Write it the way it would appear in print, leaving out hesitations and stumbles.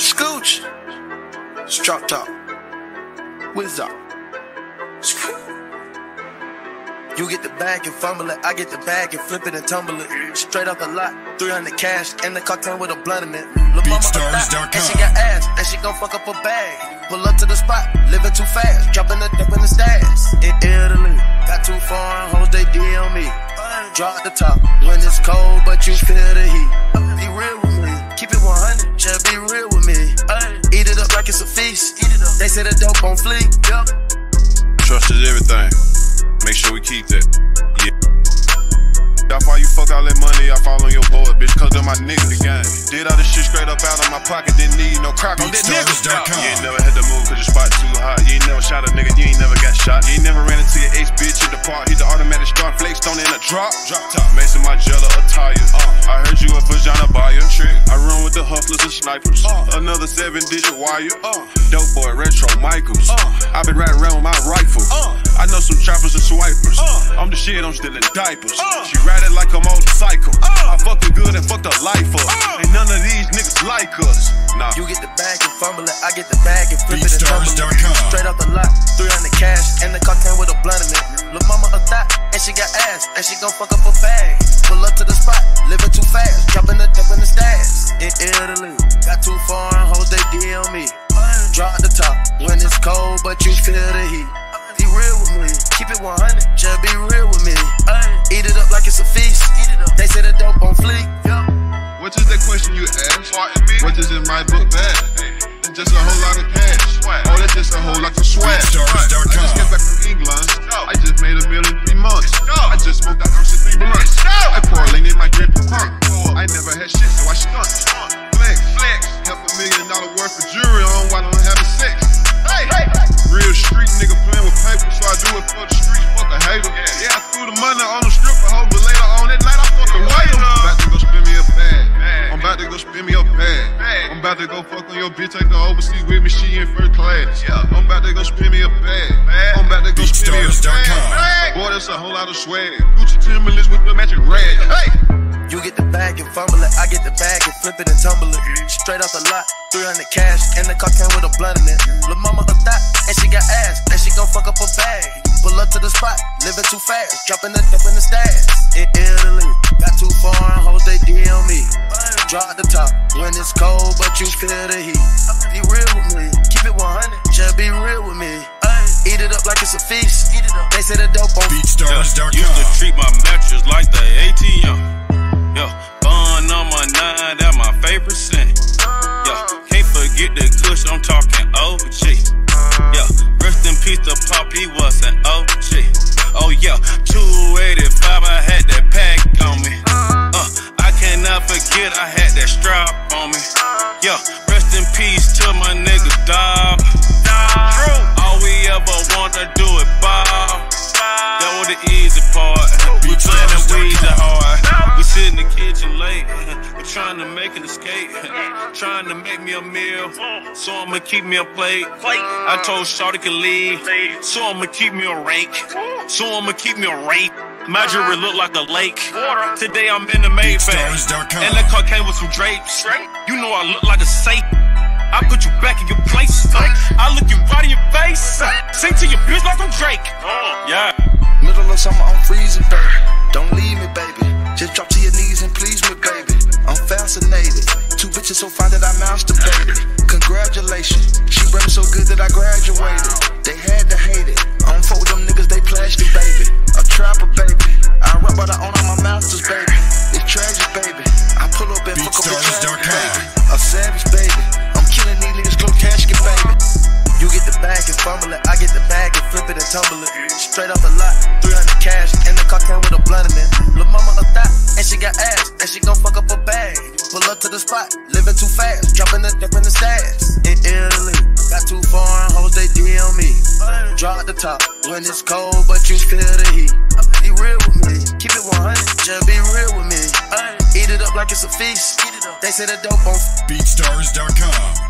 Scooch, Strop Top, Whiz Up. You get the bag and fumble it, I get the bag and flip it and tumble it. Straight off the lot, 300 cash, and the car came with a blunt in it. Beatstars.com. And she got ass, and she gon' fuck up her bag. Pull up to the spot, living too fast, dropping the dump in the stash. In Italy, got too foreign hoes, they DM me. Drop the top when it's cold, but you feel the heat. Be real with me, keep it 100, just be real with me. Eat it up like it's a feast. They say the dope on fleek. Trust is everything. Make sure we keep that. Yeah. Off all you fuck all that money, I fall on your board, bitch. Cause they're my nigga the gang. Did all this shit straight up out of my pocket, didn't need no crock on that nigga. You ain't never had to move cause your spot too hot. You ain't never shot a nigga, you ain't never got shot. You ain't never ran into your ace bitch at the park. Hit the automatic start, flaked on in a drop. Mason my jello attire. I heard you a vagina buyer. Trick. I run with the hustlers and snipers. Another 7-digit wire. Dope boy, retro Michaels. I been riding around with my rifle. I know some trappers and swipers. I'm the shit, I'm still in diapers. She ride it like a motorcycle. I fuck her good and fucked her life up. Ain't none of these niggas like us. Nah. You get the bag and fumble it, I get the bag and flip it and tumble it. Straight off the lot, 300 cash, and the car came with a blunt in it. Lil' mama a thot, and she got ass, and she gon' fuck up her bag. Pull up to the spot, living too fast, dropping the dump in the stash. In Italy, got too foreign hoes, they DM me. Drop the top when it's cold, but you feel the heat. Be real with me, keep it 100, just be real with me. Eat it up like it's a feast. They say the dope on fleek. What is that question you asked? What is in my book bag? It's just a whole lot of cash. Oh, that's just a whole lot of swag. I just came back from England. I just made $1 million in 3 months. I just smoked out for 3 months. I correlated my dread to punk. I never had shit, so I stunt. Flex. Half $1 million worth of jewelry on while I'm having sex. Real street nigga playing with paper, so I do it for the streets, fuck a hater. Yeah, I threw the money on the stripper, hoe, but later on that night I fucked the white. I'm about to go spin me a bag. I'm about to go spin me a bag. I'm about to go fuck on your bitch, take her overseas with me, she in first class. I'm about to go spin me a bag. I'm about to go spin me a bag. Boy, that's a whole lot of swag. Gucci Timberlands with the magic red. You get the bag and fumble it, I get the bag and flip it and tumble it. Straight off the lot, 300 cash, and the car came with a blunt in it. Lil' mama a thot, and she got ass, and she gon' fuck up her bag. Pull up to the spot, living too fast, dropping the dump in the stash. In Italy, got too foreign hoes, they DM me. Drop the top when it's cold, but you feel the heat. Be real with me, keep it 100, just be real with me. Eat it up like it's a feast. They say the dope on Beatstars.com. Used to treat my mattress like the ATM. Bun on my 9, that my favorite scent. Can't forget the kush, I'm talking OG. Rest in peace to Pop, he was an OG. 285, I had that pack on me. I cannot forget, I had that strap on me. Rest in peace to my nigga Dog. All we ever want to do is ball. That was the easy part. We playing them weeds hard. In the kitchen late, we're trying to make an escape, trying to make me a meal, so I'ma keep me a plate. I told Shawty can leave, so I'ma keep me a rank, so I'ma keep me a rank. My jewelry look like a lake. Today I'm in the Maybach, and that car came with some drapes. You know I look like a safe. I put you back in your place. I look you right in your face. Sing to your bitch like I'm Drake. Middle of summer, I'm freezing, baby. Don't leave me, baby. Just drop to your knees and please me, baby. I'm fascinated. Two bitches so fine that I masturbated. Congratulations. She brought me so good that I graduated. They had to hate it. I don't fuck with them niggas, they plastic, baby. A trapper, baby. I rap but I own all my masters, baby. It's tragic, baby. I pull up and fuck up a tragic, baby. A savage, baby. I'm killing these niggas, go casket, baby. You get the bag and fumble it. I get the bag and flip it and tumble it. Straight off the lot, 300 cash, and the car came with a blunt in it. Lil' mama a thot, and she got ass, and she gon' fuck up her bag. Pull up to the spot, living too fast, dropping the dip in the stash. In Italy, got too foreign hoes, they DM me. Drop the top when it's cold, but you feel the heat. Be real with me, keep it 100, just be real with me. Eat it up like it's a feast. They say the dope on Beatstars.com.